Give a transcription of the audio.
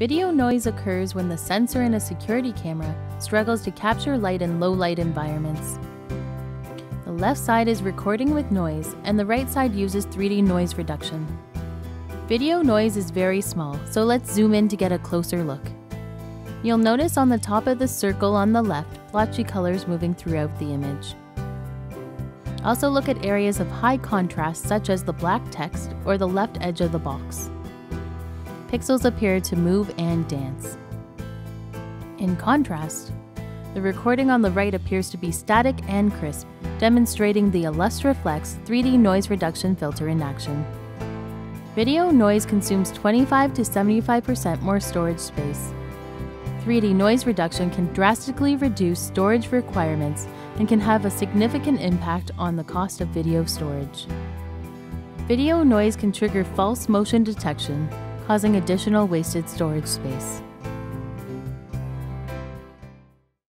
Video noise occurs when the sensor in a security camera struggles to capture light in low-light environments. The left side is recording with noise, and the right side uses 3D noise reduction. Video noise is very small, so let's zoom in to get a closer look. You'll notice on the top of the circle on the left, blotchy colors moving throughout the image. Also look at areas of high contrast such as the black text or the left edge of the box. Pixels appear to move and dance. In contrast, the recording on the right appears to be static and crisp, demonstrating the Illustra Flex 3D noise reduction filter in action. Video noise consumes 25 to 75% more storage space. 3D noise reduction can drastically reduce storage requirements and can have a significant impact on the cost of video storage. Video noise can trigger false motion detection, causing additional wasted storage space.